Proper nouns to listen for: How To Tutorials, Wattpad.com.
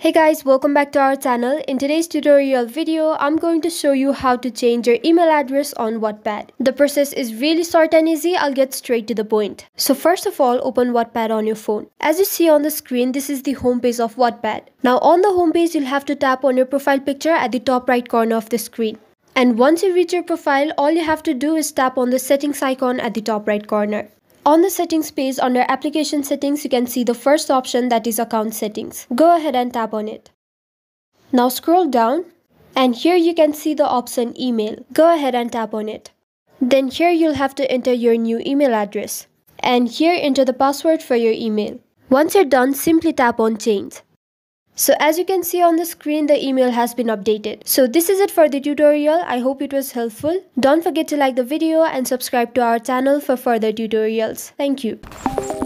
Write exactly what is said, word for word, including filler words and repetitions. Hey guys, welcome back to our channel. In today's tutorial video, I'm going to show you how to change your email address on Wattpad. The process is really short and easy. I'll get straight to the point. So first of all, open Wattpad on your phone. As you see on the screen, this is the homepage of Wattpad. Now on the homepage, you'll have to tap on your profile picture at the top right corner of the screen. And once you reach your profile, all you have to do is tap on the settings icon at the top right corner. On the settings page, under application settings, you can see the first option, that is account settings. Go ahead and tap on it. Now scroll down and here you can see the option email. Go ahead and tap on it. Then here you'll have to enter your new email address. And here enter the password for your email. Once you're done, simply tap on change. So as you can see on the screen, the email has been updated. So this is it for the tutorial. I hope it was helpful. Don't forget to like the video and subscribe to our channel for further tutorials. Thank you.